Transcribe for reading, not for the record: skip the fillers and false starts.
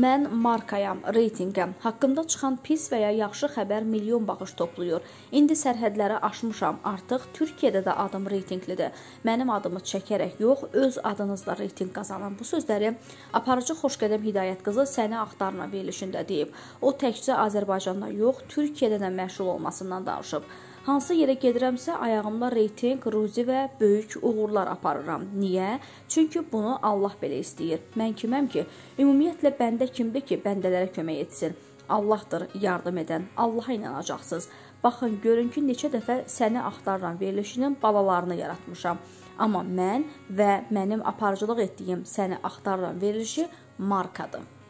Mən markayam, reytingəm. Haqqımda çıxan pis və ya yaxşı xəbər milyon baxış toplayır. İndi sərhədlərə aşmışam. Artıq Türkiyədə də adım reytinglidir. Mənim adımı çəkərək yox, öz adınızla reyting qazanan. Bu sözləri aparıcı Xoşqədəm Hidayətqızı Səni Axtarıram verilişində deyib. O təkcə Azərbaycanda yox, Türkiyədə də məşğul olmasından danışıb. Hansı yerə gedirəmsə, ayağımla reyting, ruzi və böyük uğurlar aparıram. Niyə? Çünki bunu Allah belə istəyir. Mən kiməm ki? Ümumiyyətlə, bəndə kimdir ki, bəndələrə kömək etsin? Allahdır yardım edən, Allaha inanacaqsınız. Baxın, görün ki, neçə dəfə Səni Axtarıram verilişinin balalarını yaratmışam. Amma mən və mənim aparıcılıq etdiyim Səni Axtarıram verilişi markadır.